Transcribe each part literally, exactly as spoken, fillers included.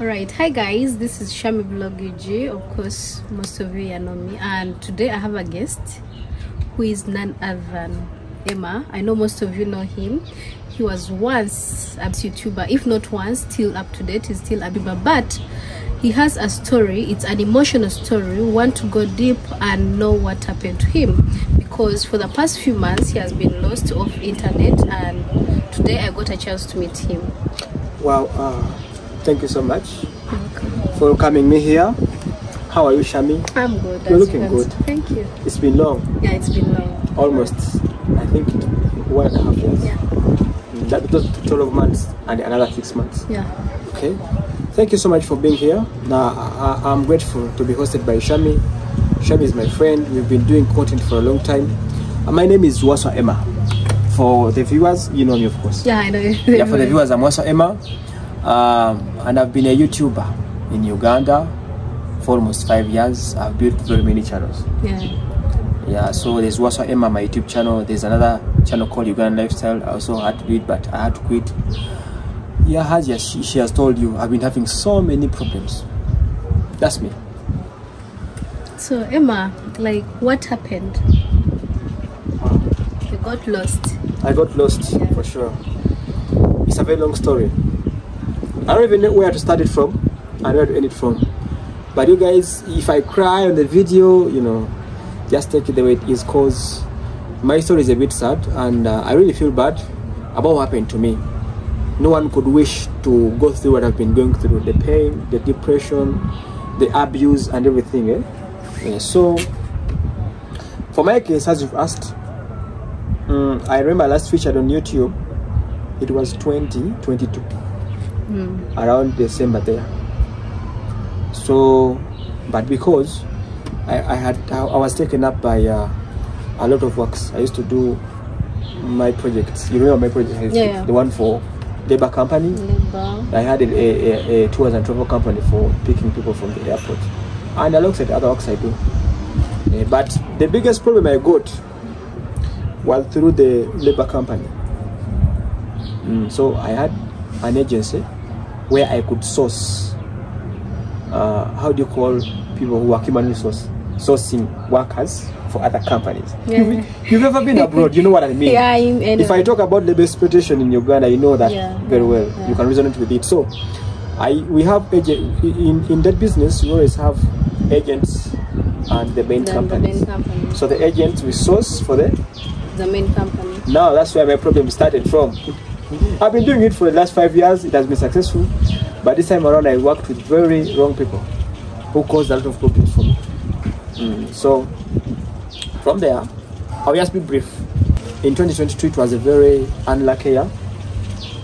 All right, hi guys, this is Shami Vloggy. Of course, most of you know me, and today I have a guest who is none other than Emma. I know most of you know him. He was once a YouTuber, if not once, still up to date, he's still a YouTuber, but he has a story. It's an emotional story. We want to go deep and know what happened to him, because for the past few months he has been lost off internet, and today I got a chance to meet him. Wow, uh, thank you so much for coming me here. How are you, Shami? I'm good. You're looking good. Thank you. It's been long. Yeah, it's been long. Almost, I think, one and a half years. Yeah. That twelve months and another six months. Yeah. Okay. Thank you so much for being here. Now, I, I'm grateful to be hosted by Shami. Shami is my friend. We've been doing content for a long time. And my name is Wasswa Emma. For the viewers, you know me, of course. Yeah, I know you. Yeah, for the viewers, I'm Wasswa Emma. Um, and I've been a YouTuber in Uganda for almost five years. I've built very many channels. Yeah. Yeah, so there's Wasswa Emma, my YouTube channel. There's another channel called Ugandan Lifestyle. I also had to do it, but I had to quit. Yeah, Haja, she, she has told you, I've been having so many problems. That's me. So, Emma, like, what happened? You got lost. I got lost, yeah. For sure. It's a very long story. I don't even know where to start it from and where to end it from. But you guys, if I cry on the video, you know, just take it the way it is, because my story is a bit sad, and uh, I really feel bad about what happened to me. No one could wish to go through what I've been going through, the pain, the depression, the abuse, and everything. Eh? Yeah, so, for my case, as you've asked, um, I remember last featured on YouTube, it was twenty twenty-two, mm. around December there. So, but because I, I had, I, I was taken up by uh, a lot of works. I used to do my projects. You remember my project? Yeah, yeah. The one for Labor company. Labor. I had a, a, a tours and travel company for picking people from the airport, and alongside other works I do. Uh, but the biggest problem I got was through the labor company. Mm, so I had an agency where I could source. Uh, how do you call people who work human resource? Sourcing workers for other companies. Yeah. You've, you've ever been abroad, you know what I mean. Yeah, I'm, anyway. If I talk about labor exploitation in Uganda, you know that yeah, very well. Yeah. You can resonate with it. So, I we have agent in in that business. We always have agents and the main companies. The main company. So the agents we source for the the main company. Now that's where my problem started from. I've been doing it for the last five years. It has been successful, but this time around I worked with very wrong people who caused a lot of problems for me. Mm. So, from there, I'll just be brief. In twenty twenty-two, it was a very unlucky year.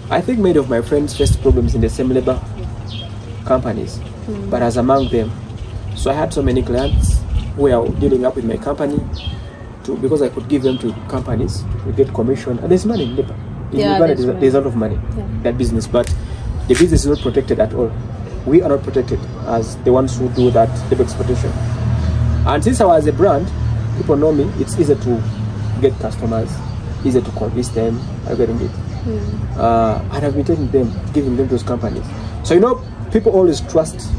I think many of my friends faced problems in the same labor companies, mm. but I was among them. So I had so many clients who were dealing up with my company, to, because I could give them to companies to get commission. And there's money in labor. In yeah, Uganda, there's, there's a lot of money, yeah. that business, but the business is not protected at all. We are not protected as the ones who do that labor exploitation. And since I was a brand, people know me, it's easier to get customers, easier to convince them, I'm getting it. Mm. Uh, and I've been taking them, giving them those companies. So, you know, people always trust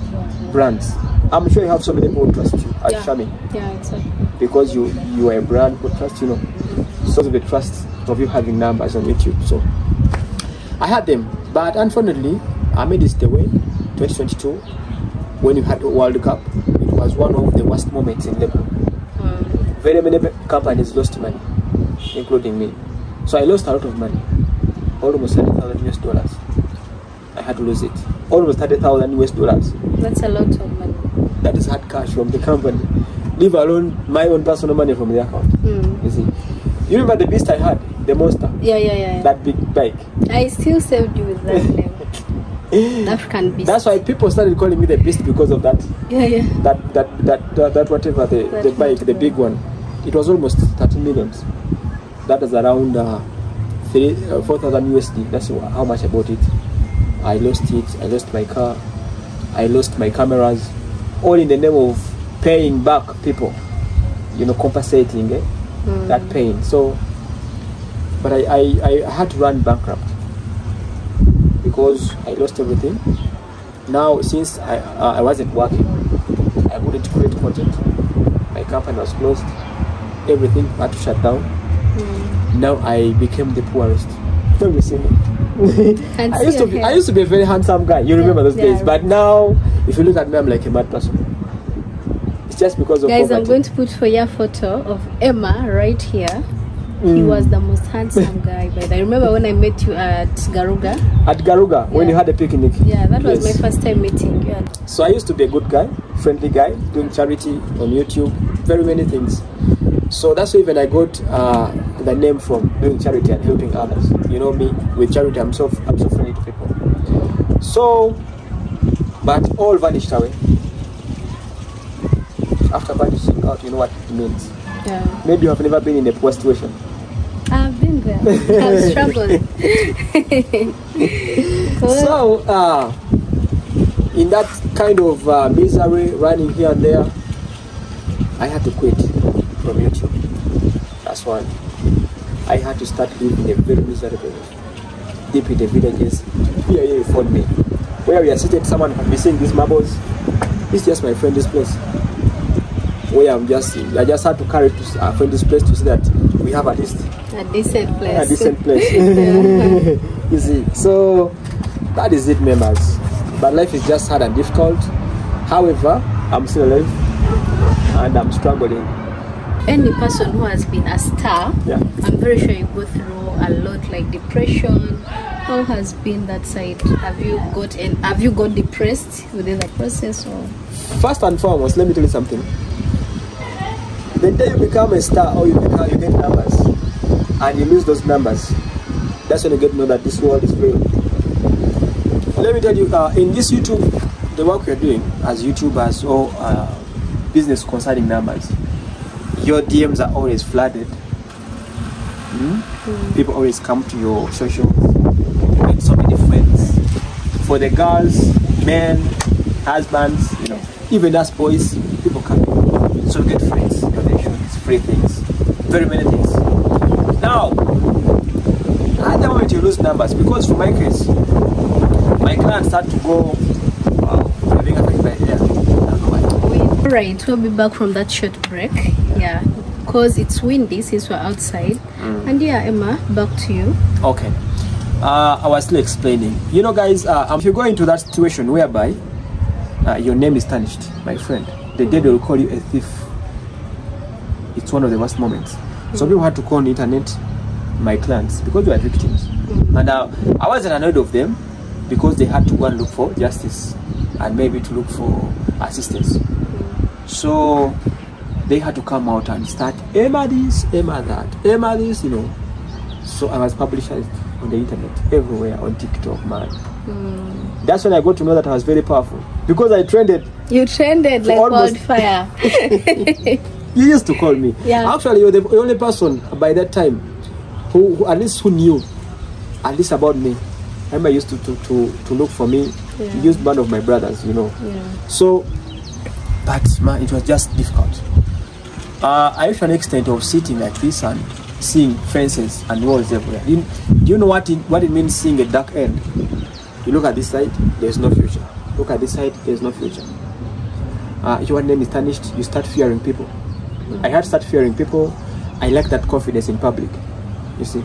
brands. I'm sure you have so many people who trust you at yeah. Shami. Yeah, exactly. Because you, you are a brand who trust, you know. So they trust of you having numbers on YouTube. So I had them, but unfortunately, I made this the way, twenty twenty-two, when you had the World Cup. Was one of the worst moments in labor. Mm. Very many companies lost money, including me. So I lost a lot of money, almost thirty thousand U S dollars. I had to lose it. Almost thirty thousand U S dollars. That's a lot of money. That is hard cash from the company. Leave alone my own personal money from the account. Mm. You see, you remember the beast I had, the monster. Yeah, yeah, yeah. That big bike. I still saved you with that name. African beast. That's why people started calling me the beast, because of that. Yeah, yeah. That that that that, that whatever the, that the bike, the big one, it was almost thirty millions. That is around uh, three uh, four thousand U S D. That's how much I bought it. I lost it. I lost my car. I lost my cameras. All in the name of paying back people. You know, compensating eh? mm. that pain. So, but I, I I had to run bankrupt. Because I lost everything, Now, since I, uh, I wasn't working, I couldn't create content. My company was closed. Everything had to shut down. Mm. Now I became the poorest. Don't you see me? I used to be, I used to be a very handsome guy. You yeah, remember those yeah, days. But now, if you look at me, I'm like a mad person. It's just because of guys, poverty. I'm going to put for your photo of Emma right here. Mm. He was the most handsome guy. But I remember when I met you at Garuga. At Garuga, yeah. When you had a picnic. Yeah, that was yes. my first time meeting you. Yeah. So I used to be a good guy, friendly guy, doing charity on YouTube, very many things. So that's where even I got uh, the name from, doing charity and helping others. You know me, with charity, I'm so I'm so friendly to people. So, but all vanished away. After vanishing out, you know what it means. Yeah. Maybe you have never been in a poor situation. I've been there. I've struggled. Cool. So, uh, in that kind of uh, misery, running here and there, I had to quit from YouTube. That's one. I had to start living a very miserable life. Deep in the villages, here, here, before me. Where we are seated, someone can be seeing these marbles. It's just my friend, this place. Where I'm just, I just had to carry to our friend this place to see that we have at least a decent place. A decent place. You see, so that is it, members. But life is just hard and difficult. However, I'm still alive and I'm struggling. Any person who has been a star, yeah. I'm very sure you go through a lot, like depression. How has been that side? Have you got and have you got depressed within that process? Or first and foremost, let me tell you something. The day you become a star or you become, you get numbers and you lose those numbers, that's when you get to know that this world is real. Let me tell you, uh, in this YouTube, the work you're doing as YouTubers or uh, business concerning numbers, your D Ms are always flooded. Hmm? Mm. People always come to your social with so many friends. For the girls, men, husbands, you know, even us boys, people come. So get friends, connections, free things, very many things. Now, at the moment you lose numbers, because for my case, my clients start to go, wow, I'm being affected by hair. I don't know why. Alright, we'll be back from that short break. Yeah, because it's windy since we're outside. Mm. And yeah, Emma, back to you. Okay, uh, I was still explaining. You know guys, uh, if you go into that situation whereby uh, your name is tarnished, my friend, the day they will call you a thief, it's one of the worst moments. Mm-hmm. So people had to call on the internet my clients because they were victims. Mm-hmm. And uh, I wasn't annoyed of them because they had to go and look for justice and maybe to look for assistance. Mm-hmm. So they had to come out and start, Emma this, Emma that, Emma this, you know. So I was published on the internet, everywhere, on TikTok, man. Mm. That's when I got to know that I was very powerful because I trended. You trended like wildfire. You used to call me. Yeah. Actually, you're the only person by that time who, who at least who knew at least about me. Emma used to to, to, to look for me. Yeah. He used one of my brothers, you know. Yeah. So, but man, it was just difficult. Uh, I reached an extent of sitting like this and seeing fences and walls everywhere. You, do you know what it, what it means seeing a dark end? You look at this side, there's no future. Look at this side, there's no future. Uh, your name is tarnished, you start fearing people. Mm. I had to start fearing people. I lack that confidence in public, you see.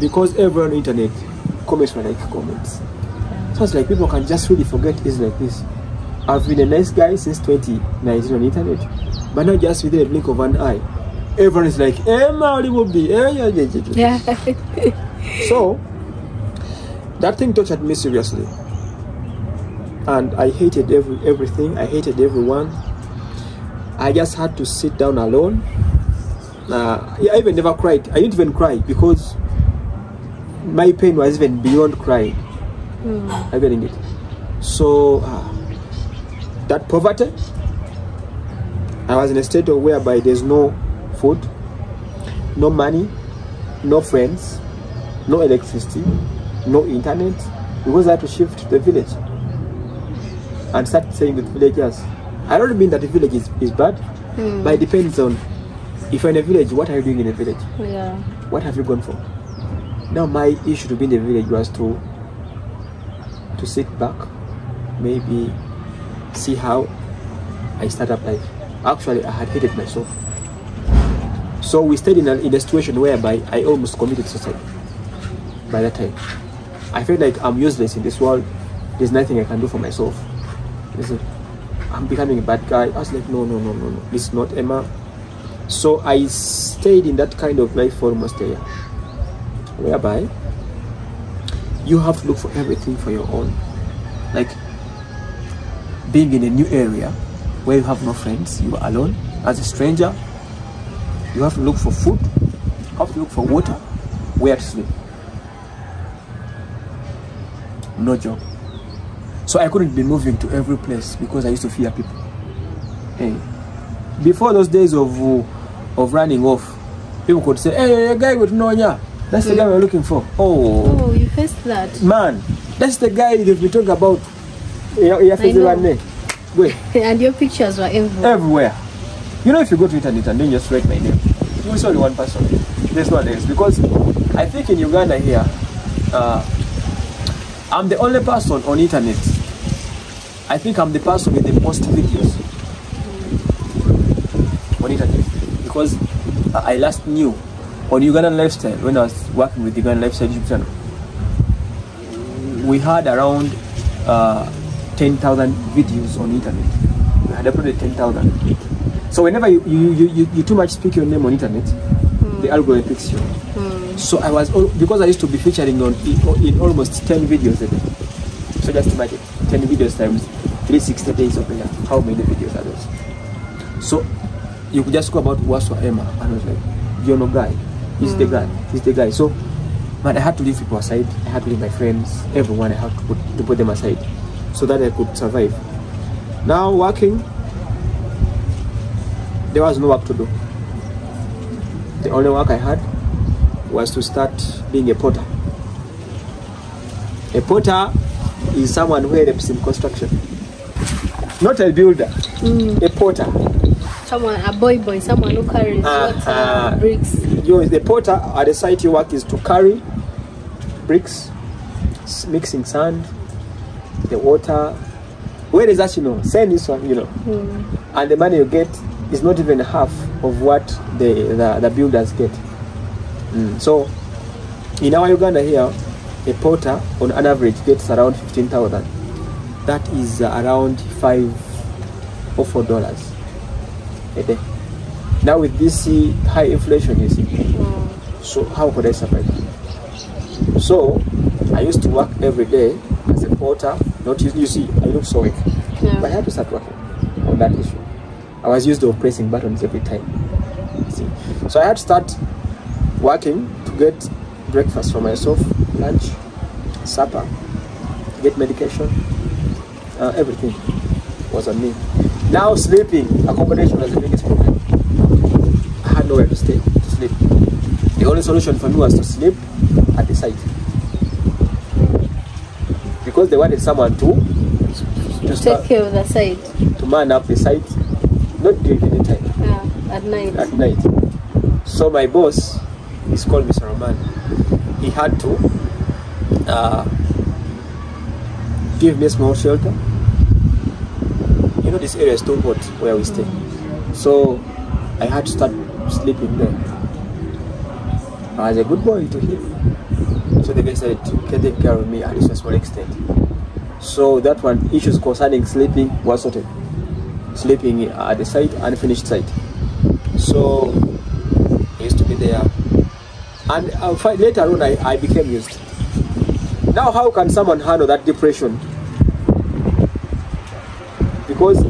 Because everyone on the internet, comments were like comments. So it's like people can just really forget things like this. I've been a nice guy since twenty nineteen on the internet, but not just with a blink of an eye. Everyone is like, Emma, it will be, eh, yeah, yeah. So, that thing tortured me seriously, and I hated every everything. I hated everyone. I just had to sit down alone. Uh, I even never cried. I didn't even cry because my pain was even beyond crying. Mm. I'm getting it. So uh, that poverty, I was in a state of whereby there's no food, no money, no friends, no electricity, no internet, because I had to shift to the village and start saying with villagers. I don't mean that the village is, is bad, mm. but it depends on if you're in a village, what are you doing in a village? Yeah. What have you gone for? Now my issue to be in the village was to to sit back maybe see how I start up life. Actually, I had hated myself. So we stayed in a, in a situation whereby I almost committed suicide. By that time, I felt like I'm useless in this world. There's nothing I can do for myself. Listen, I'm becoming a bad guy. I was like, no, no, no, no, no. This is not Emma. So I stayed in that kind of life for almost a year, whereby you have to look for everything for your own. Like being in a new area where you have no friends, you are alone as a stranger. You have to look for food, you have to look for water, where to sleep. No job. So I couldn't be moving to every place because I used to fear people. Hey. Before those days of uh, of running off, people could say, "Hey, a guy with Nonya, that's the guy we're looking for." Oh, oh, you faced that, man. That's the guy that we talk about. And your pictures were everywhere. Everywhere. You know, if you go to internet and then just write my name, it was only one person. There's no one else, because I think in Uganda here, uh, I'm the only person on internet. I think I'm the person with the most videos. Because I last knew on Ugandan Lifestyle when I was working with Ugandan Lifestyle YouTube channel, we had around uh, ten thousand videos on internet. We had uploaded ten thousand. So whenever you, you, you, you, you too much speak your name on internet, mm. the algorithm picks you. Mm. So I was, because I used to be featuring on in almost ten videos a day. So just imagine ten videos times three hundred sixty days of a year. How many videos are those? So you could just go about Wasswa Emma, and I was like, you're no guy, he's mm. the guy, he's the guy. So, man, I had to leave people aside, I had to leave my friends, everyone, I had to put, to put them aside, so that I could survive. Now, working, there was no work to do. The only work I had was to start being a porter. A porter is someone who helps in construction. Not a builder, mm. a porter. Someone, a boy boy, someone who carries uh, water, uh, bricks. You, the porter at the site you work is to carry bricks, mixing sand, the water. Where is that, you know? Send this one, you know. Mm. And the money you get is not even half of what the, the, the builders get. Mm. So, in our Uganda here, a porter on an average gets around fifteen thousand. That is uh, around five or four dollars. Day. Now with this uh, high inflation, you see, mm. so how could I survive? So I used to work every day as a porter. Not you, you see, I look so weak, yeah. but I had to start working on that issue. I was used to pressing buttons every time. See? So I had to start working to get breakfast for myself, lunch, supper, get medication, uh, everything was on me. Now sleeping, accommodation was the biggest problem. I had nowhere to stay, to sleep. The only solution for me was to sleep at the site. Because they wanted someone to, to, to start, take care of the site. To man up the site, not during any time. Yeah, at night. At night. So my boss, he's called Mister Roman. He had to uh, give me a small shelter. You know, this area is too hot where we stay. So I had to start sleeping there. I was a good boy to him. So the guy started to take care of me at least to a small extent. So that one, issues concerning sleeping was sorted. Sleeping at the site, unfinished site. So I used to be there. And uh, later on, I, I became used. Now, how can someone handle that depression? Because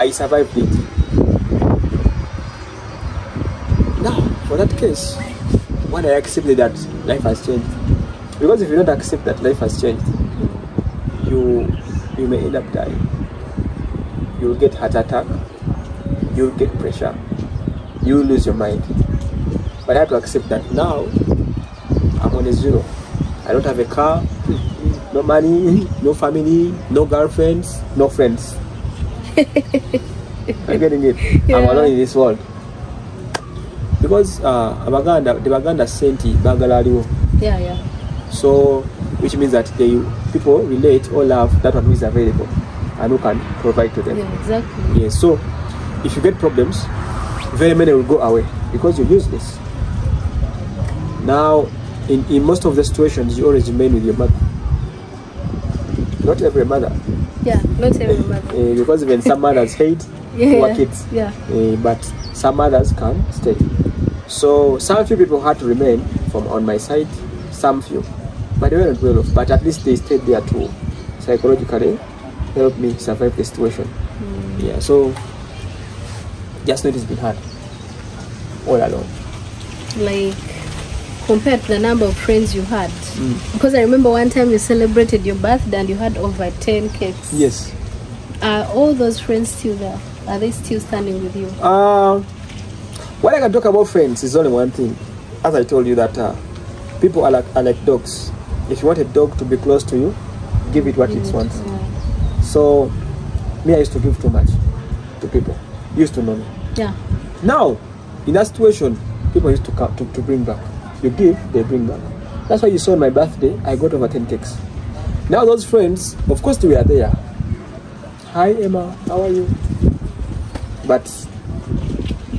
I survived it. Now, for that case, when I accepted that life has changed, because if you don't accept that life has changed, you you may end up dying. You'll get heart attack. You'll get pressure. You'll lose your mind. But I have to accept that now I'm on a zero. I don't have a car, no money, no family, no girlfriends, no friends. I'm getting it. Yeah. I'm alone in this world. Because uh, Abaganda, the Baganda senti Bagalariwo. Yeah, yeah. So which means that they people relate or love that one who is available and who can provide to them. Yeah, exactly. Yeah, so if you get problems, very many will go away because you use this. Now, in, in most of the situations, you always remain with your mother. Not every mother. Yeah, not every mother. Uh, because even some mothers hate yeah, our kids. Yeah. Uh, but some mothers can stay. So some few people had to remain from on my side. Some few, but they were not well off. But at least they stayed there to psychologically help me survive the situation. Mm. Yeah. So just know it's been hard all along. Like, compared to the number of friends you had, mm. because I remember one time you celebrated your birthday and you had over ten cakes. Yes. Are all those friends still there? Are they still standing with you? Uh, what I can talk about friends is only one thing. As I told you that uh, people are like, are like dogs. If you want a dog to be close to you, give it what give it, it wants. Yeah. So, me, I used to give too much to people. Used to know me. Yeah. Now, in that situation, people used to come to, to bring back. You give, they bring back. That's why you saw on my birthday, I got over ten cakes. Now those friends, of course they were there. Hi Emma, how are you? But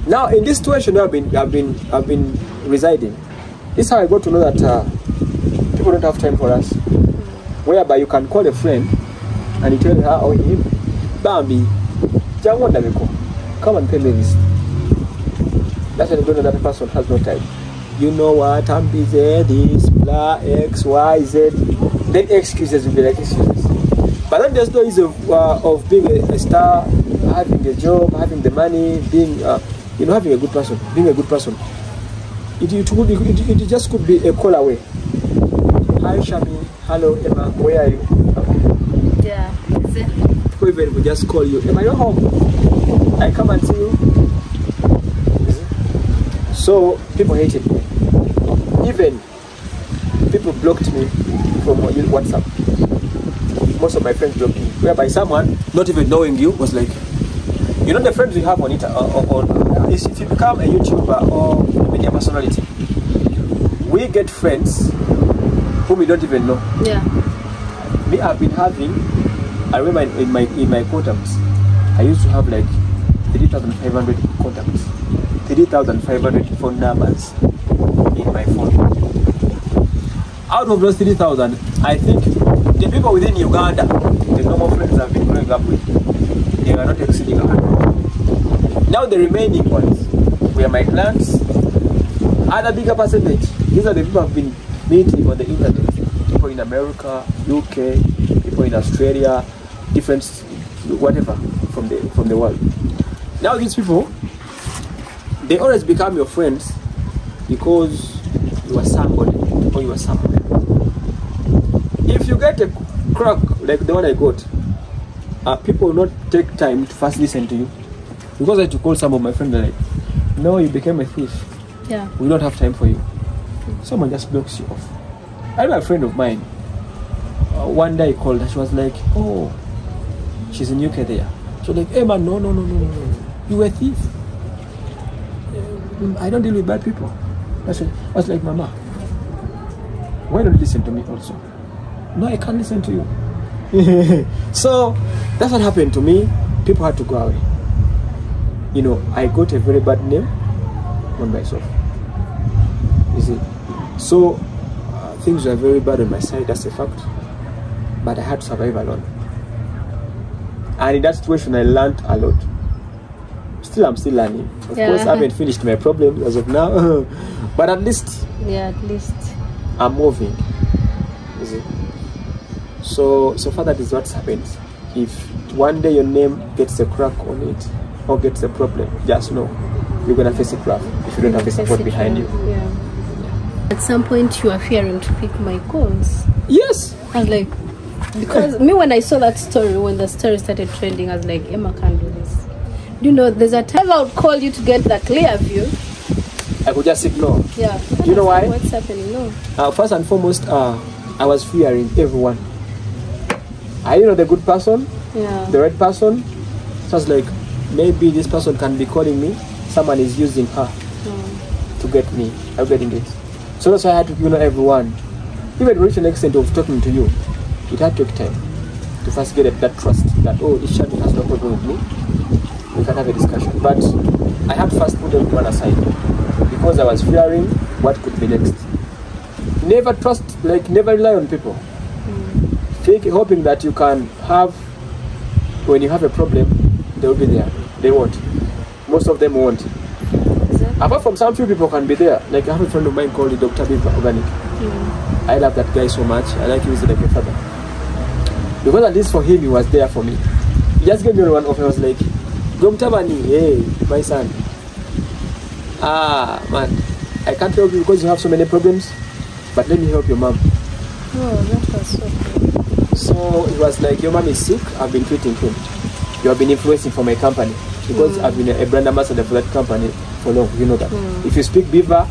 now in this situation I've been, I've been, I've been residing. This is how I got to know that uh, people don't have time for us. Whereby you can call a friend and you tell her or him, Bambi, come and pay me this. That's when you don't know that person has no time. You know what, I'm busy, this, blah, X, Y, Z. Then excuses will be like excuses. But that just noise of, uh, of being a, a star, having a job, having the money, being, uh, you know, having a good person, being a good person. It, it, would, it, it just could be a call away. Hi, Shami. Hello, Emma. Where are you? Okay. Yeah. People even will just call you. Am I not home? I come and see you. So people hated me. Even people blocked me from WhatsApp. Most of my friends blocked me. Whereby someone, not even knowing you, was like, you know the friends you have on it, or, or, or if you become a YouTuber or media personality, we get friends whom we don't even know. Yeah. Me, I've been having. I remember in my in my contacts, I used to have like three thousand five hundred contacts. three thousand five hundred phone numbers in my phone. Out of those three thousand, I think the people within Uganda, the normal friends I've been growing up with, they were not exceeding one hundred. Now the remaining ones were my clients, and a bigger percentage. These are the people I've been meeting on the internet. People in America, U K, people in Australia, different, whatever, from the, from the world. Now these people, they always become your friends because you are somebody or you are somebody. If you get a crack like the one I got, uh, people will not take time to first listen to you. Because I had to call some of my friends like, no, you became a thief. Yeah. We don't have time for you. Someone just blocks you off. I have a friend of mine. Uh, one day I called and she was like, oh, she's in U K there. She was like, hey man, no, no, no, no, no, no. You were a thief. I don't deal with bad people. I said, I was like, Mama, why don't you listen to me also? No, I can't listen to you. So that's what happened to me. People had to go away. You know, I got a very bad name on myself. You see, so uh, things were very bad on my side. That's a fact. But I had to survive alone. And in that situation, I learned a lot. Still, I'm still learning. Of yeah. course, I haven't finished my problems as of now, but at least, yeah, at least I'm moving. Is it? So, so far that is what happens. If one day your name gets a crack on it or gets a problem, just know you're gonna face a crack if you don't have a support behind you. Yeah. Yeah. At some point, you are fearing to pick my calls. Yes. I was like, because me when I saw that story, when the story started trending, I was like, Emma can't do this. You know, there's a time I would call you to get the clear view. I could just ignore. Yeah. Do you know why? What's happening? No. Uh, first and foremost, uh, I was fearing everyone. I didn't know the good person, yeah. the right person. So I was like, maybe this person can be calling me. Someone is using her yeah. to get me. I'm getting it. So that's why I had to ignore everyone. even reach an extent of talking to you, it had to take time to first get that trust that, oh, this child has no problem with me, we can have a discussion. But I had first put everyone aside because I was fearing what could be next. Never trust, like never rely on people. Mm. Fake, hoping that you can have, when you have a problem, they will be there. They won't. Most of them won't. Exactly. Apart from some few people can be there. Like I have a friend of mine called Doctor B. Organic. Mm. I love that guy so much. I like him as like a father. Because at least for him, he was there for me. He just gave me one offer. I was like, Gomtabani, hey, my son. Ah, man, I can't help you because you have so many problems. But let me help your mom. Oh, that was so cool. So it was like, your mom is sick, I've been treating him. You have been influencing for my company. Because mm. I've been a brand ambassador for that company for long, you know that. Mm. If you speak Beva,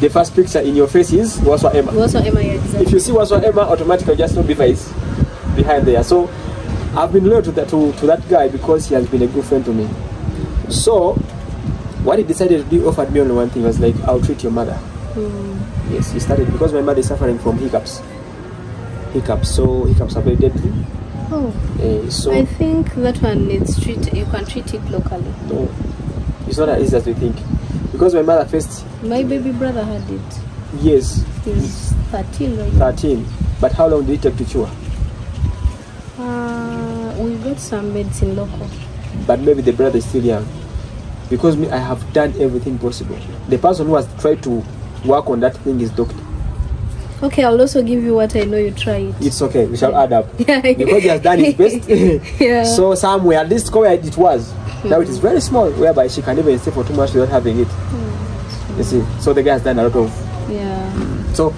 the first picture in your face is Wasswa Emma. Wasswa Emma, yeah, exactly. If you see Wasswa Emma, automatically just know Beva is behind there. So I've been loyal to that, to, to that guy because he has been a good friend to me. So what he decided to do, offered me only one thing, was like, I'll treat your mother. Mm. Yes, he started because my mother is suffering from hiccups. Hiccups, so hiccups are very deadly. Oh, uh, so I think that one needs treat. You can treat it locally. No, it's not as easy as we think. Because my mother first. My baby brother had it. Yes. He's thirteen right now. Thirteen, but how long did it take to cure? Uh, we got some medicine local. But maybe the brother is still young. Because me, I have done everything possible. The person who has tried to work on that thing is doctor. Okay, I'll also give you what I know you tried. It's okay, we shall yeah. add up. Because he has done his best. Yeah. So somewhere, at least where it was. Mm. Now it is very small, whereby she can even stay for two months without having it. Mm. You see, so the guy has done a lot of... Yeah. So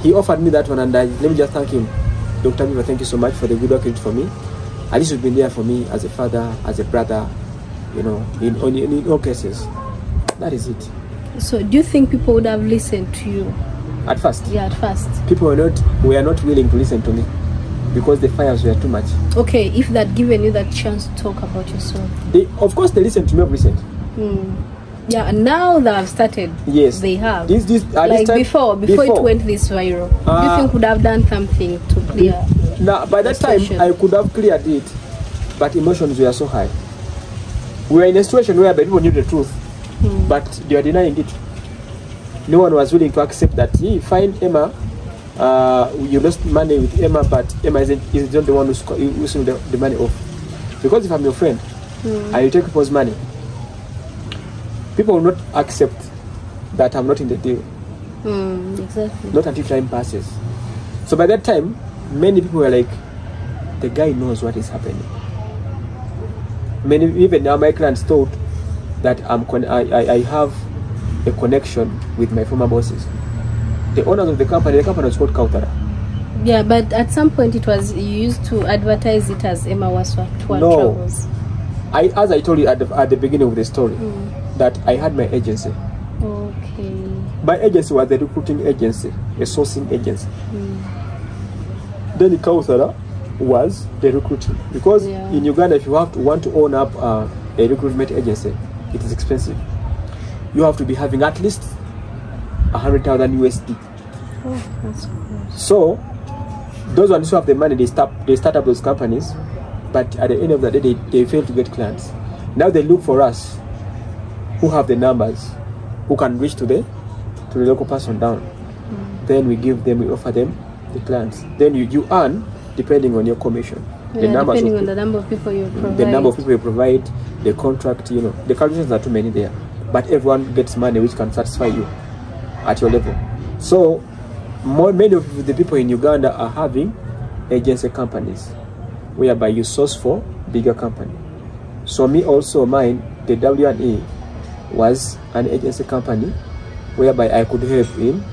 he offered me that one and I, let me just thank him. Doctor Beva, thank you so much for the good work you did for me. At least you've been there for me as a father, as a brother, you know, in, in, in all cases. That is it. So do you think people would have listened to you? At first? Yeah, at first. People were not, were not willing to listen to me because the fires were too much. Okay, if that given you that chance to talk about yourself. They, of course they listened to me, I've listened. Mm. Yeah, and now that I've started, yes, they have. This, this, at like this time, before, before, before it went this viral, uh, do you think you could have done something to clear it? Now, by that time, I could have cleared it, but emotions were so high. We were in a situation where people knew the truth. Mm. But they are denying it. No one was willing to accept that. Hey, fine, Emma, uh, you lost money with Emma, but Emma isn't, isn't the one who's using the, the money off. Because if I'm your friend, mm. and you take people's money, people will not accept that I'm not in the deal. Mm, exactly. Not until time passes. So by that time, many people were like, the guy knows what is happening. Many, even now my clients thought, that I'm con I, I, I have a connection with my former bosses. The owners of the company, the company was called Kautara. Yeah, but at some point it was, you used to advertise it as Emma Wasswa Tour no. Travels. I, as I told you at the, at the beginning of the story, mm. that I had my agency. Okay. My agency was a recruiting agency, a sourcing agency. Mm. Then the Kautara was the recruiting. Because yeah. in Uganda, if you have to want to own up uh, a recruitment agency, it is expensive. You have to be having at least a hundred thousand U S D. Oh, that's cool. So those ones who have the money, they start they start up those companies, but at the end of the day they, they fail to get clients. Now they look for us who have the numbers, who can reach to the to the local person down. Mm. Then we give them, we offer them the clients. Then you, you earn depending on your commission. The yeah, depending on people, the number of people you provide. The number of people you provide, the contract, you know, the calculations are too many there. But everyone gets money which can satisfy you at your level. So, more, many of the people in Uganda are having agency companies, whereby you source for bigger company. So me also, mine, the W and E was an agency company, whereby I could help him.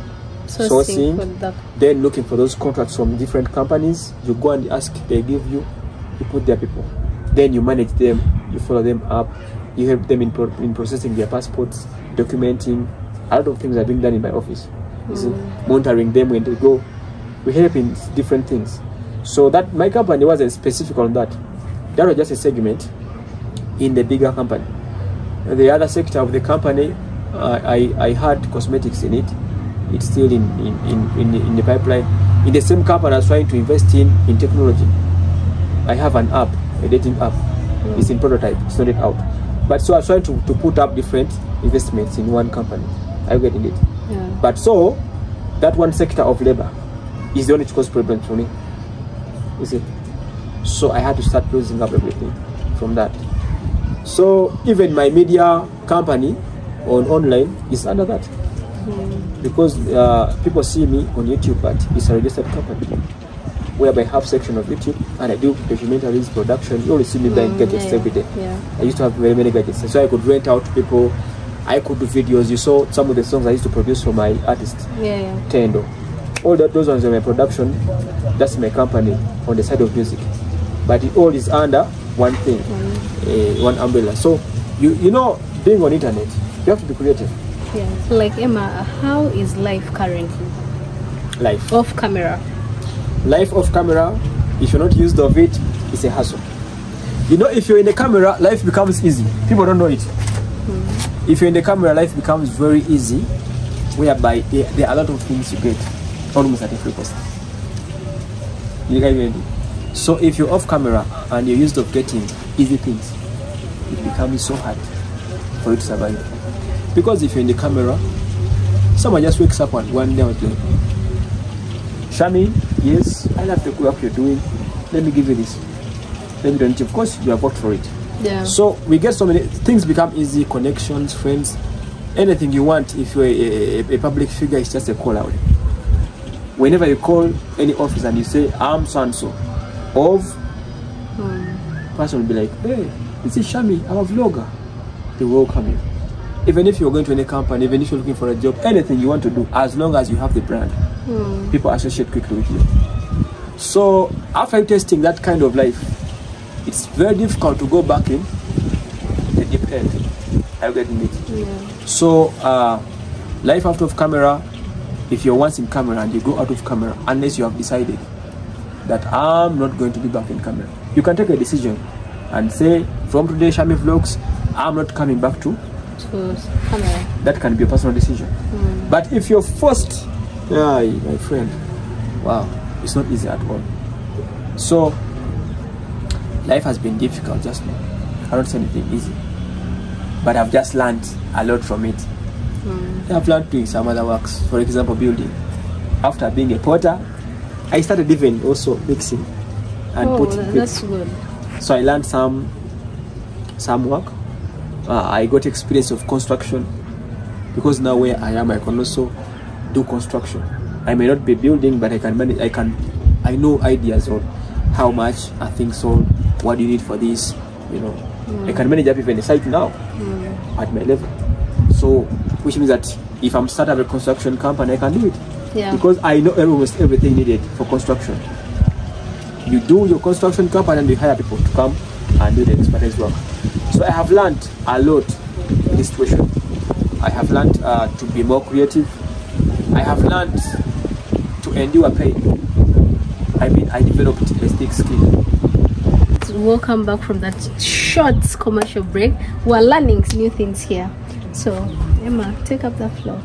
Sourcing, sourcing the... then looking for those contracts from different companies. You go and ask, they give you, you put their people, then you manage them, you follow them up, you help them in, pro in processing their passports, documenting. A lot of things are being done in my office. You mm. see, monitoring them when they go. We help in different things. So that my company wasn't specific on that. That was just a segment in the bigger company. The other sector of the company, uh, I, I had cosmetics in it. It's still in, in, in, in, the, in the pipeline. in the same company I was trying to invest in in technology. I have an app, a dating app. Mm. It's in prototype, it's not yet out. But so I was trying to, to put up different investments in one company. I get in it. Yeah. But so that one sector of labor is the only cause problem for me. You see? So I had to start losing up everything from that. So even my media company on online is under that. Mm. Because uh, people see me on YouTube, but it's a registered company whereby I have section of YouTube and I do documentaries, production. You always see me buying mm, gadgets yeah, every day. Yeah. I used to have very many gadgets, so I could rent out to people. I could do videos. You saw some of the songs I used to produce for my artist, yeah, yeah. Tendo. All that, those ones are my production. That's my company on the side of music, but it all is under one thing, mm. uh, one umbrella. So you you know, being on internet, you have to be creative. Yeah. So like Emma, how is life currently? Life off camera. Life off camera. If you're not used of it, it's a hassle. You know, if you're in the camera, life becomes easy. People don't know it. Mm. If you're in the camera, life becomes very easy, whereby there are a lot of things you get almost at a free cost. You guys ready? So if you're off camera and you're used of getting easy things, it becomes so hard for you to survive. Because if you're in the camera, someone just wakes up and one day and goes, Shami, yes, I love the work you're doing. Let me give you this. Let me do it. Of course, you have worked for it. Yeah. So we get so many things become easy, connections, friends, anything you want. If you're a, a, a public figure, it's just a call out. Whenever you call any office and you say, I'm so and so, of, hmm. person will be like, hey, this is Shami, I'm a vlogger. They welcome you. Even if you're going to any company, even if you're looking for a job, anything you want to do, as long as you have the brand, mm. people associate quickly with you. So after testing that kind of life, it's very difficult to go back in the deep end. Are you getting it? Yeah. So uh, life out of camera, if you're once in camera and you go out of camera, unless you have decided that I'm not going to be back in camera, you can take a decision and say, from today, Shami Vlogs, I'm not coming back to camera. That can be a personal decision. Mm. But if you're forced, aye, my friend, wow, it's not easy at all. So life has been difficult just now. I cannot say anything easy, but I've just learned a lot from it. Mm. I've learned doing some other works, for example, building. After being a potter, I started even also mixing and oh, putting bricks. That's good. So I learned some some work. Uh, I got experience of construction, because now where I am, I can also do construction. I may not be building, but I can manage. I can, I know ideas on how much I think so. What do you need for this? You know, mm. I can manage up even a site now mm. at my level. So, which means that if I'm starting a construction company, I can do it yeah. because I know almost everything needed for construction. You do your construction company, and you hire people to come and do the expertise work. So I have learned a lot in this situation. I have learned uh, to be more creative. I have learned to endure pain. I mean, I developed a thick skin. So welcome back from that short commercial break. We're learning new things here. So, Emma, take up the floor.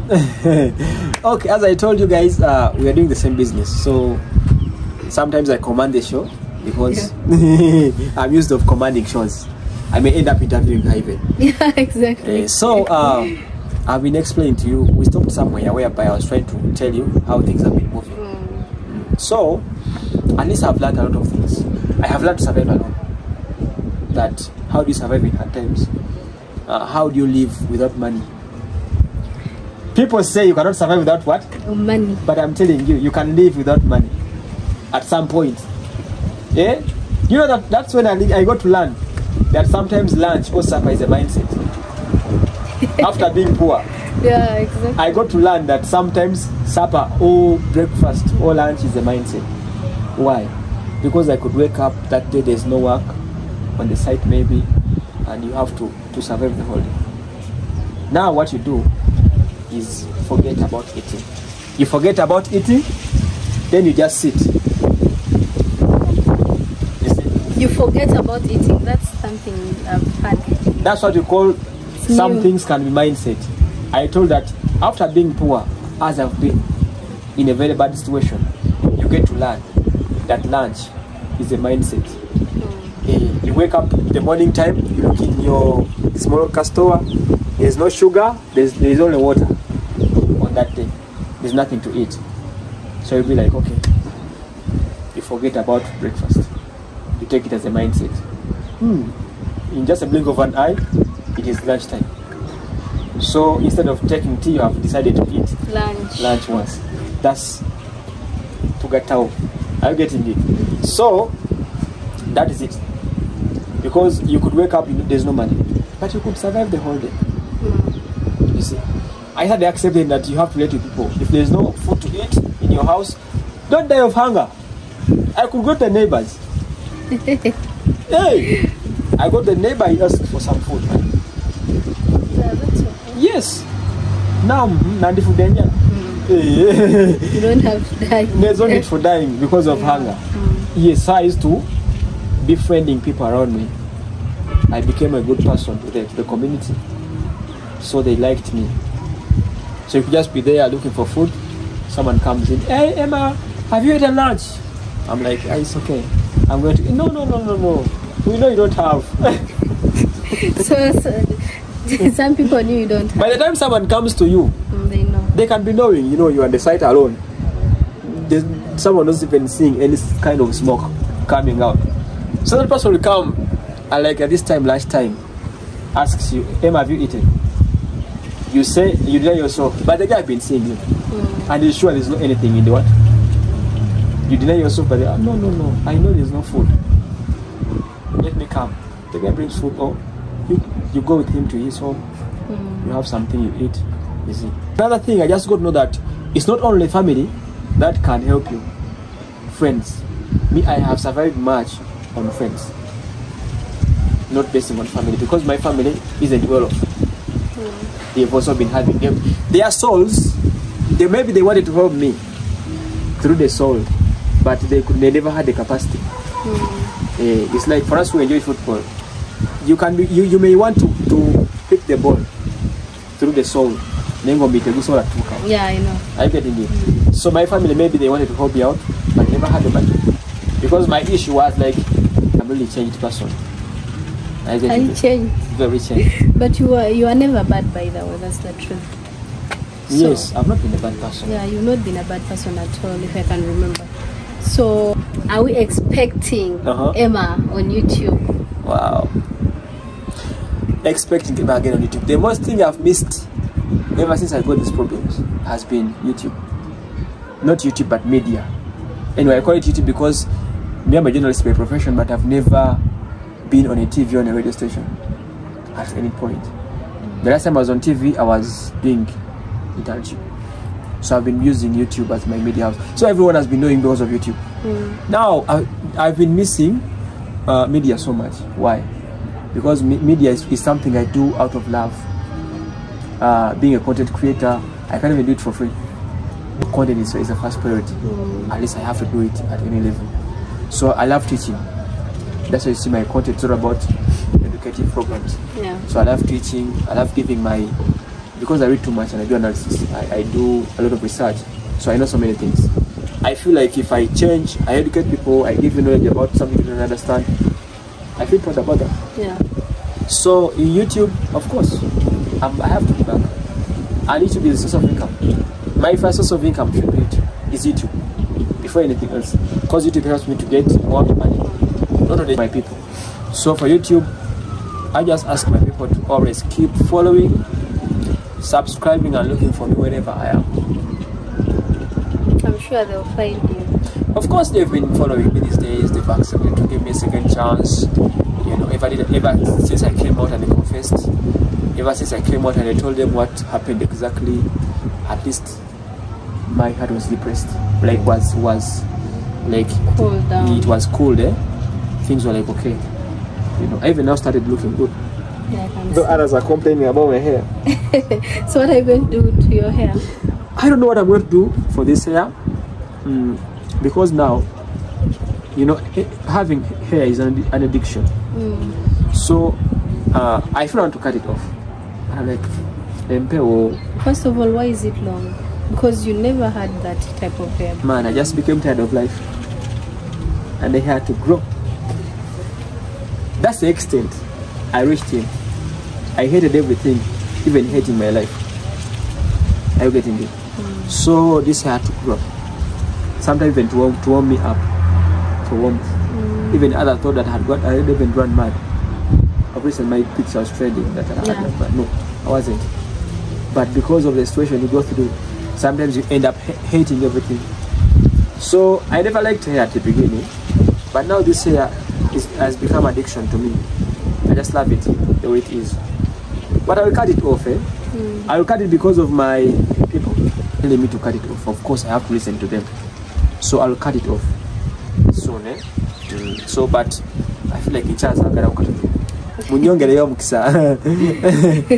Okay, as I told you guys, uh, we are doing the same business. So sometimes I command the show because yeah. I'm used to commanding shows. I may end up interviewing Ivan. Yeah, exactly. Uh, so, uh, I've been explaining to you, we stopped somewhere whereby I was trying to tell you how things have been moving. Mm. So, at least I've learned a lot of things. I have learned to survive alone. That, how do you survive in hard times? Uh, how do you live without money? People say you cannot survive without what? Money. But I'm telling you, you can live without money at some point. Eh? You know, that that's when I, I got to learn that sometimes lunch or supper is a mindset. After being poor, yeah, exactly. I got to learn that sometimes supper or breakfast or lunch is a mindset. Why? Because I could wake up that day, there's no work on the site maybe, and you have to, to survive the whole day. Now what you do is forget about eating. You forget about eating, then you just sit. You forget about eating. That's something I've had. That's what you call it's some new. Things can be mindset. I told that after being poor, as I've been in a very bad situation, you you get to learn that lunch is a mindset. Mm. You wake up in the morning time, you look in your small castor, there's no sugar, there's, there's only water on that day. There's nothing to eat. So you'll be like, okay, you forget about breakfast. You take it as a mindset. Mm. In just a blink of an eye, it is lunchtime. So instead of taking tea, you have decided to eat lunch, lunch once. That's tugatao. Are you getting it? So that is it. Because you could wake up, there's no money, but you could survive the whole day. Mm. You see, I had accepted that you have to relate with people. If there's no food to eat in your house, don't die of hunger. I could go to the neighbors. Hey, I got the neighbor, he asked for some food. Yeah, that's okay. Yes. Now, Nandi food danger. You don't have to die. There's no need for dying because of yeah. hunger. Mm. Yes, I used to befriending people around me. I became a good person to the, to the community. So they liked me. So you could just be there looking for food. Someone comes in, hey Emma, have you eaten lunch? I'm like, ah, it's okay. I'm going to eat. No, no, no, no, no. We know you don't have. so, so some people knew you don't have. By the time someone comes to you, mm, they know. They can be knowing, you know, you're on the site alone. There's, someone not even seeing any kind of smoke coming out. So that person will come and like at this time, lunchtime, asks you, Emma, have you eaten? You say, you deny yourself, but the guy has been seeing you. Mm. And he's sure there's not anything in the what? You deny yourself, but they are, no, no, no, I know there's no food. Let me come. The guy brings food, or you, you go with him to his home, mm. you have something, you eat, you see. Another thing, I just got to know that it's not only family that can help you. Friends. Me, I have survived much on friends. Not based on family, because my family isn't well off. Mm. They've also been having them. Their souls, they maybe they wanted to help me through the soul. But they could, they never had the capacity. Mm. Uh, it's like for us who enjoy football, you can be, you, you may want to, to pick the ball through the soul. Yeah, I know. I'm getting it. Mm. So my family, maybe they wanted to help me out, but never had the money. Because my issue was like, I'm really a changed person. I get it. Changed. Very changed. But you were, you are never bad by the way, that's the truth. So, yes, I've not been a bad person. Yeah, you've not been a bad person at all, if I can remember. So, are we expecting uh-huh. Emma on YouTube? Wow. Expecting Emma again on YouTube. The most thing I've missed ever since I got these problems has been YouTube. Not YouTube, but media. Anyway, I call it YouTube because me, I'm a journalist by profession, but I've never been on a T V or on a radio station at any point. The last time I was on T V, I was doing internship. So I've been using YouTube as my media house. So everyone has been knowing because of YouTube. Mm. Now, I, I've been missing uh, media so much. Why? Because me media is, is something I do out of love. Uh, being a content creator, I can't even do it for free. Content is, is a first priority. Mm. At least I have to do it at any level. So I love teaching. That's why you see my content is all about educative programs. Yeah. So I love teaching, I love giving my... Because I read too much and I do analysis, I, I do a lot of research, so I know so many things. I feel like if I change, I educate people, I give you knowledge about something you don't understand, I feel proud about that. Yeah. So in YouTube, of course, I'm, I have to be back. And YouTube is a source of income. My first source of income should be YouTube, is YouTube, before anything else. Because YouTube helps me to get more money, not only my people. So for YouTube, I just ask my people to always keep following, subscribing and looking for me wherever I am. I'm sure they'll find you. Of course, they've been following me these days. They've accepted to give me a second chance. You know, ever, ever since I came out and I confessed, ever since I came out and I told them what happened exactly, at least my heart was depressed. Like was was like cool down. It was cool, eh? Things were like okay. You know, I even now started looking good. Yeah, so others are complaining about my hair. So what are you going to do to your hair? I don't know what I'm going to do for this hair. Mm, because now, you know, having hair is an, an addiction. Mm. So uh, I feel I want to cut it off. I'm like, first of all, why is it long? Because you never had that type of hair. Man, I just became tired of life. And I had to grow. That's the extent I reached him. I hated everything, even hating my life. Are you getting it? Mm. So this hair had to grow. Sometimes even to warm, to warm me up. To warm. Mm. Even other thought that I had got, I had even run mad. I've recently my picture was trending that I had yeah. that, but no, I wasn't. But because of the situation you go through, sometimes you end up ha hating everything. So I never liked hair at the beginning, but now this hair is, has become addiction to me. I just love it the way it is. But I will cut it off. Eh? Mm. I will cut it because of my people telling me to cut it off. Of course, I have to listen to them. So I will cut it off soon. Eh? Mm. So, but I feel like it's a chance I'm gonna cut it off.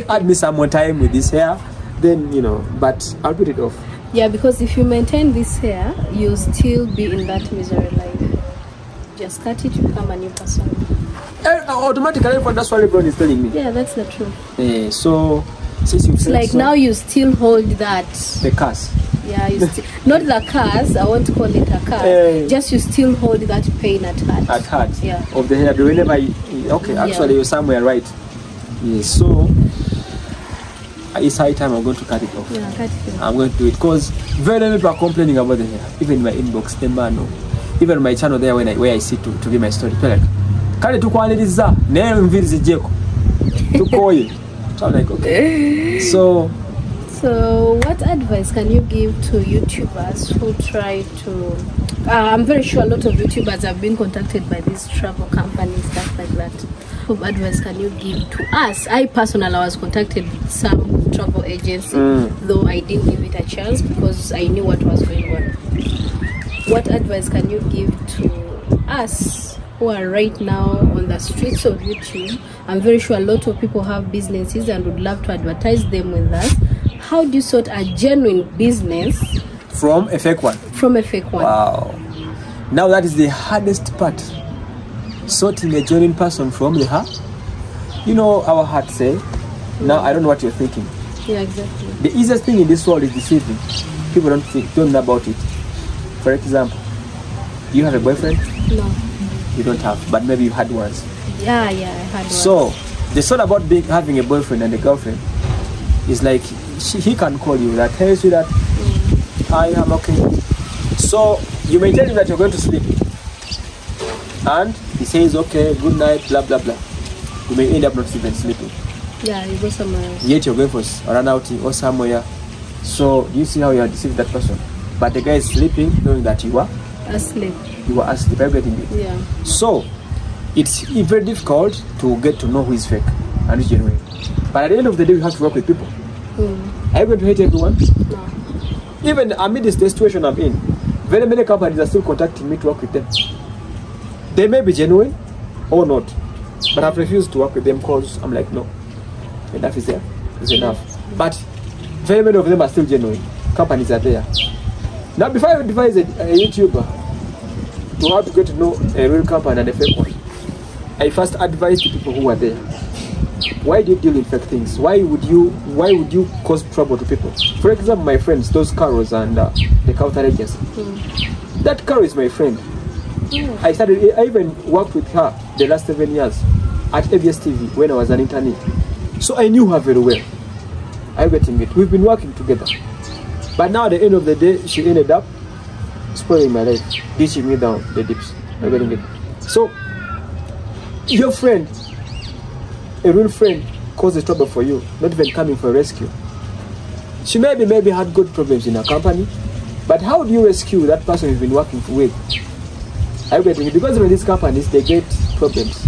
Add me some more time with this hair, then you know, but I'll put it off. Yeah, because if you maintain this hair, you'll still be in that misery life. Just cut it, you become a new person. And automatically, that's what everyone is telling me. Yeah, that's the truth. Uh, so, since you said like so, now you still hold that the curse. Yeah, you still not the curse. I won't call it a curse. Uh, Just you still hold that pain at heart. At heart. Yeah. Of the hair, whenever. You, okay, actually yeah. you're somewhere right. Yes. So it's high time I'm going to cut it off. Yeah, cut it off. I'm going to do it because very many people are complaining about the hair. Even my inbox, the man, no. Even my channel there when I where I sit to to give my story. They're like, "Kale tukwaliriza, naye mvirize jeko, tukoye." So I'm like, okay. So. So what advice can you give to YouTubers who try to, uh, I'm very sure a lot of YouTubers have been contacted by these travel companies, stuff like that. What advice can you give to us? I personally was contacted with some travel agency, mm. though I didn't give it a chance because I knew what was going on. What advice can you give to us who are right now on the streets of YouTube? I'm very sure a lot of people have businesses and would love to advertise them with us. How do you sort a genuine business from a fake one? From a fake one. Wow. Now that is the hardest part. Sorting a genuine person from the heart. You know our heart say, now I don't know what you're thinking. Yeah, exactly. The easiest thing in this world is deceiving. People don't think, don't know about it. For example, you have a boyfriend? No. You don't have, but maybe you had once. Yeah, yeah, I had once. So, the thought about being, having a boyfriend and a girlfriend is like, She, he can call you like, hey, sweetheart, mm. I am okay. So you may tell him that you're going to sleep, and he says, okay, good night, blah blah blah. You may end up not even sleeping. Yeah, you go somewhere else. Yet you're going for an outing or somewhere. So you see how you are deceiving that person. But the guy is sleeping, knowing that you are asleep. You are asleep. Everything. Yeah. So it's very difficult to get to know who is fake and who is genuine. But at the end of the day, you have to work with people. Mm. Are you going to hate everyone? No. Even amid this situation I'm in, very many companies are still contacting me to work with them. They may be genuine or not, but I've refused to work with them because I'm like, no, enough is there, it's enough. Mm. But very many of them are still genuine. Companies are there. Now, before I advise a, a YouTuber to how to get to know a real company and a fake one, I first advise the people who are there. Why do you deal in fake things? Why would you why would you cause trouble to people? For example, my friends, those Karos and uh, the Kautara agency. Mm. That Karo is my friend. Mm. I started, I even worked with her the last seven years at A B S T V when I was an internee. So I knew her very well. I'm getting it. We've been working together. But now at the end of the day, she ended up spoiling my life, ditching me down the dips. I'm getting it. So your friend, a real friend, causes trouble for you, not even coming for rescue. She maybe maybe had good problems in her company, but how do you rescue that person you've been working with? Are you getting it? Because when these companies, they get problems,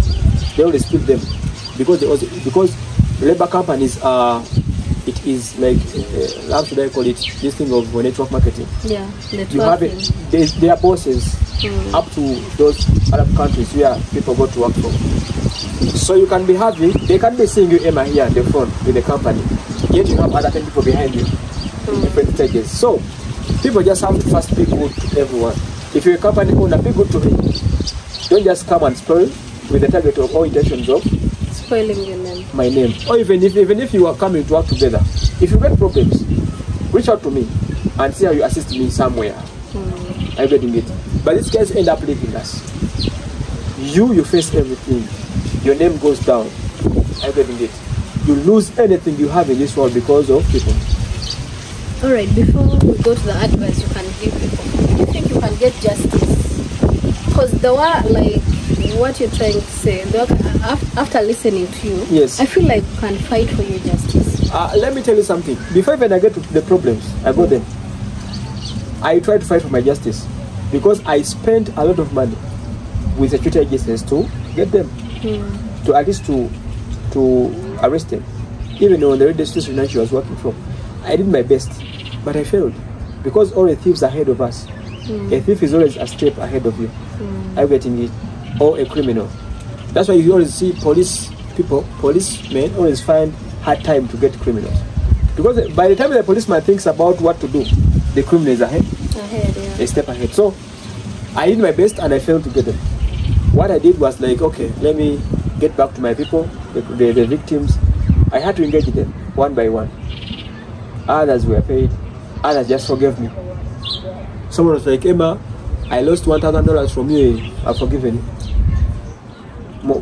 they always keep them because they also, because labor companies are, it is like, uh, how should I call it, this thing of network marketing. Yeah, network. You have it, they, they are bosses mm. up to those Arab countries where people go to work for. So you can be happy, they can be seeing you, Emma, here on the phone with the company. Yet you have other people behind you mm. in different stages. So people just have to first be good to everyone. If you're a company owner, be good to me. Don't just come and spoil with the target of all intentions of spoiling your name. My name. Or even if even if you are coming to work together, if you get problems, reach out to me. and see how you assist me somewhere. Mm. I'm getting it. But these guys end up leaving us. You, you face everything. Your name goes down. I'm getting it. You lose anything you have in this world because of people. Alright, before we go to the advice you can give people, do you think you can get justice? Because the war, like, what you're trying to say, the, after listening to you, yes, I feel like you can fight for your justice. Uh, let me tell you something. Before even I get to the problems, I got them. I try to fight for my justice because I spent a lot of money with security agencies to get them, mm, to at least to to arrest them. Even though on the radio station I was working from, I did my best, but I failed because all the thieves are ahead of us. Mm. A thief is always a step ahead of you. Mm. I'm getting it. Or a criminal. That's why you always see police people, policemen always find hard time to get criminals. Because by the time the policeman thinks about what to do, the criminal is ahead. Ahead, yeah. A step ahead. So I did my best and I failed to get them. What I did was like, okay, let me get back to my people, the, the, the victims. I had to engage them one by one. Others were paid, others just forgave me. Someone was like, Emma, I lost one thousand dollars from you, I've forgiven you.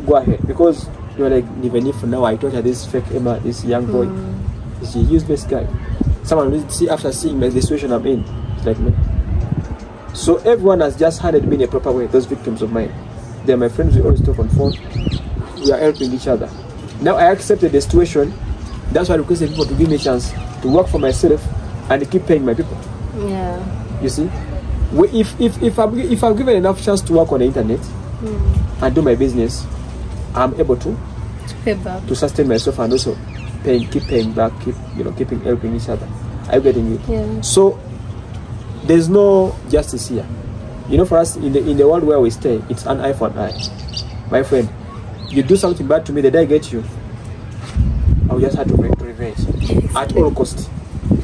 Go ahead, because you're like, even if now I torture this fake Emma, this young boy, mm, she used this guy. Someone will see after seeing the situation I'm in, like me. So everyone has just handled me in a proper way. Those victims of mine, they're my friends. We always talk on phone. We are helping each other. Now I accepted the situation. That's why I requested people to give me a chance to work for myself and to keep paying my people. Yeah. You see, if if if I'm if I'm given enough chance to work on the internet, mm, and do my business, I'm able to to, pay back, to sustain myself and also paying, keep paying back, keep you know, keeping helping each other. Are you getting it? Yeah. So there's no justice here. You know, for us in the in the world where we stay, it's an eye for an eye. My friend, you do something bad to me, the day I get you, I'll just have to make revenge at all cost.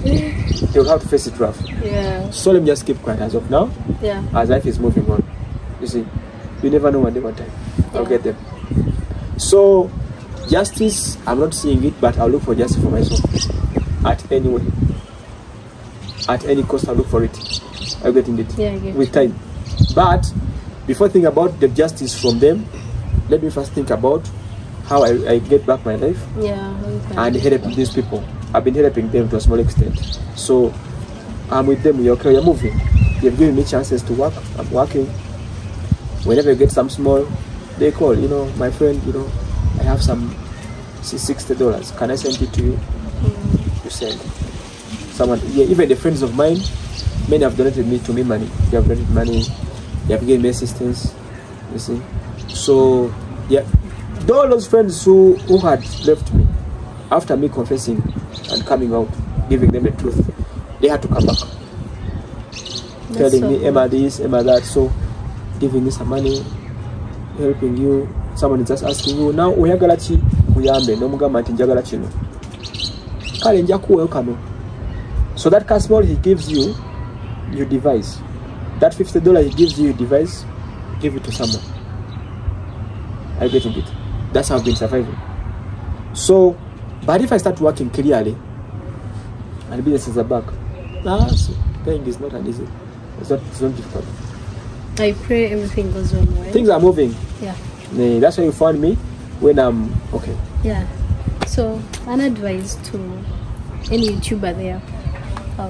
They will have to face it rough. Yeah. So let me just keep quiet as of now. Yeah. As life is moving on, you see. You never know one day, one time. I'll get them. So, justice, I'm not seeing it, but I'll look for justice for myself. At any way. At any cost, I'll look for it. I'll get it. Yeah, I get with time. But, before thinking about the justice from them, let me first think about how I, I get back my life. Yeah. Okay. And help these people. I've been helping them to a small extent. So, I'm with them. You're okay, you're moving. You've given me chances to work. I'm working. Whenever you get some small, they call, you know, my friend, you know, I have some sixty dollars. Can I send it to you? Mm. You send. Someone, yeah, even the friends of mine, many have donated me to me money. They have donated money. They have given me assistance. You see. So, yeah, all those friends who, who had left me, after me confessing and coming out, giving them the truth, they had to come back. That's telling so me, Emma this, Emma that. So, giving me some money, helping you. Someone is just asking you now. We are galachi. We are no muga mantinja galachi no. Kalenja kuwe ukano. So that customer he gives you, you devise. That fifty dollar he gives you, you devise. Give it to someone. I'm getting it. That's how I've been surviving. So, but if I start working clearly, and business is a bug, ah, so paying is not an easy. It's not. It's not difficult. I pray everything goes wrong, right? Things are moving. Yeah. That's why you find me when I'm okay. Yeah. So, an advice to any YouTuber there.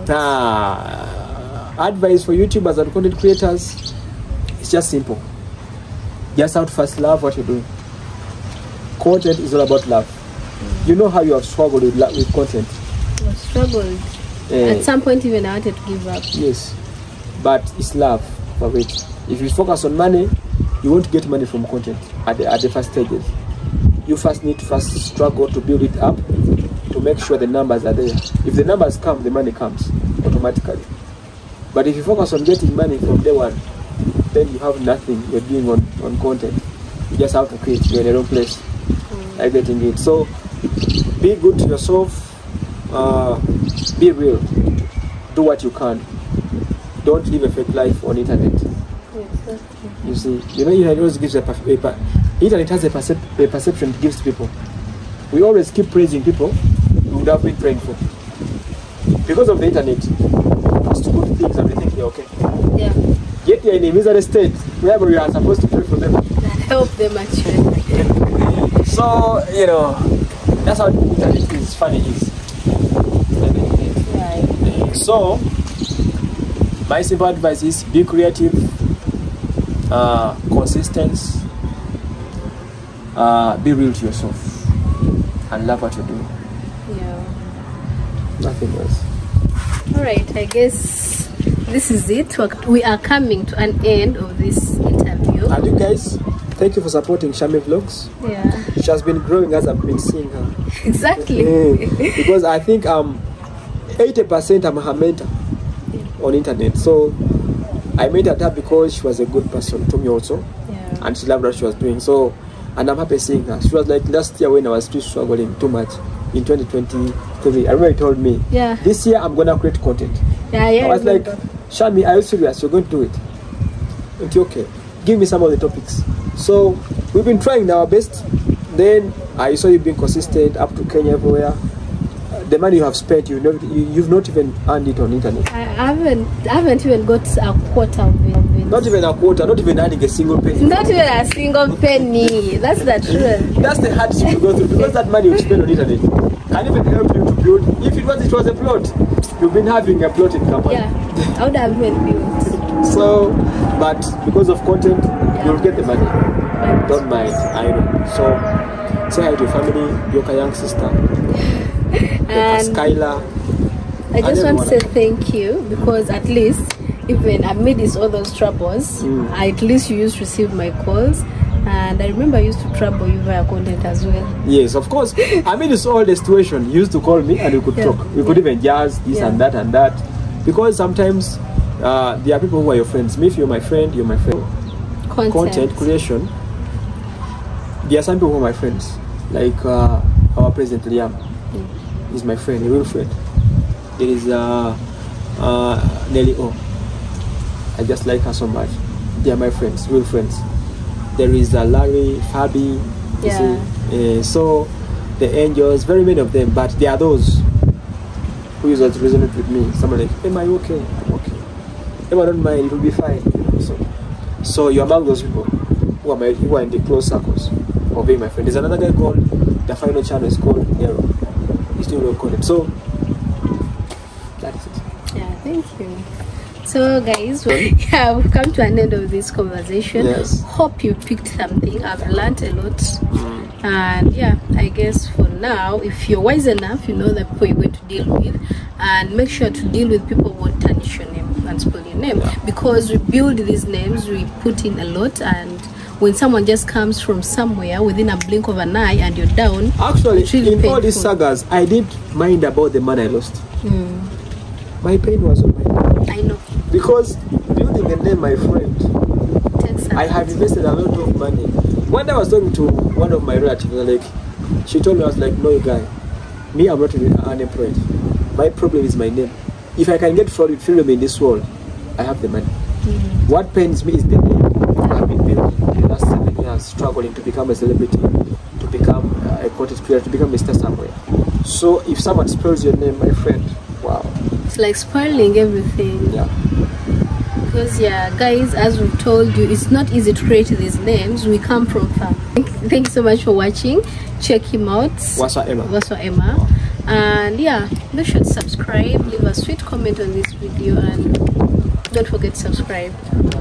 Ah, advice for YouTubers and content creators. It's just simple. Just out first, love what you do. Content is all about love. Mm. You know how you have struggled with, with content. I've struggled. Uh, At some point, even I wanted to give up. Yes. But it's love for it. If you focus on money, you won't get money from content at the, at the first stages. You first need to first struggle to build it up, to make sure the numbers are there. If the numbers come, the money comes automatically. But if you focus on getting money from day one, then you have nothing you're doing on, on content. You just have to create, you're in the wrong place. Mm. I'm getting it. So be good to yourself, uh, be real, do what you can. Don't live a fake life on internet. Yes, you see, you know, internet always gives a, a internet has a, percep a perception it gives to people. We always keep praising people who would have been praying for. Because of the internet, supposed to go to things and they think they're okay. Yeah. Yet they're in a miserable state where we are supposed to pray for them. And help them actually. Yeah. So, you know, that's how it is funny is. Right. So, my simple advice is be creative, uh, consistent, uh, be real to yourself, and love what you do. Yeah. Nothing else. All right, I guess this is it. We are coming to an end of this interview. And you guys, thank you for supporting Shami Vlogs. Yeah. She has been growing as I've been seeing her. Exactly. Mm, because I think um, eighty percent I'm her mentor on internet. So I mentored her because she was a good person to me also. Yeah. And she loved what she was doing. So, and I'm happy seeing her. She was like last year when I was still struggling too much. In twenty twenty-three, I remember you told me, yeah, this year I'm gonna create content. Yeah, yeah. I was I like, Shami, are you serious? You're going to do it? It's okay. Give me some of the topics. So we've been trying our best. Then I saw you being consistent up to Kenya everywhere. The money you have spent, you know, you, you've not even earned it on internet. I haven't, I haven't even got a quarter of it. Not even a quarter. Not even earning a single penny. Not even a single penny. That's the truth. That's the hardship you go through because that money you spend on internet. Can even help you to build. If it was, it was a plot. You've been having a plot in company. Yeah, I would have been built. So, but because of content, yeah, you'll get the money. Right. Don't mind, I know. So, say hi to your family, your young sister, and Skylar. I just want to say thank you because at least, even amidst all those troubles, mm, at least you used to receive my calls. And I remember I used to trouble you via content as well. Yes, of course. I mean, it's all the situation. You used to call me and we could yeah. talk. We yeah. could even jazz this yeah. and that and that. Because sometimes uh, there are people who are your friends. Me, if you're my friend, you're my friend. Content, content creation. There are some people who are my friends. Like uh, our President Liam mm. is my friend, a real friend. There is uh, uh, Nelly O. I just like her so much. They are my friends, real friends. There is uh, Larry, Fabi, yeah. uh, so the angels, very many of them, but there are those who is resonant with me. Someone like, am I okay? I'm okay. Am I don't mind? It will be fine. So, so you're among those people who are, my, who are in the close circles of being my friend. There's another guy called, the final channel is called Nero. He's doing well called him. So, that is it. Yeah, thank you. So guys, we have come to an end of this conversation. Yes. Hope you picked something. I've learned a lot. Mm. And yeah, I guess for now, if you're wise enough, you know the people you're going to deal with. And make sure to deal with people who won't tarnish your name and spoil your name. Yeah. Because we build these names, we put in a lot. And when someone just comes from somewhere within a blink of an eye and you're down. Actually, it's really in painful. All these sagas, I didn't mind about the man I lost. Mm. My pain was on my pain. I know. Because building a name, my friend, Texas. I have invested a lot of money. One day I was talking to one of my relatives, like, she told me, I was like, no, guy, me, I'm not unemployed. My problem is my name. If I can get freedom in this world, I have the money. Mm-hmm. What pains me is the name. I've been building the last seven years, struggling to become a celebrity, to become uh, a content creator, to become Mister Somewhere. So if someone spells your name, my friend, wow. It's like spoiling everything. Yeah. Because yeah, guys, as we've told you, it's not easy to create these names. We come from far. Thank you so much for watching. Check him out. Wasswa Emma. Wasswa Emma. Oh. And yeah, make sure to subscribe. Leave a sweet comment on this video and don't forget to subscribe.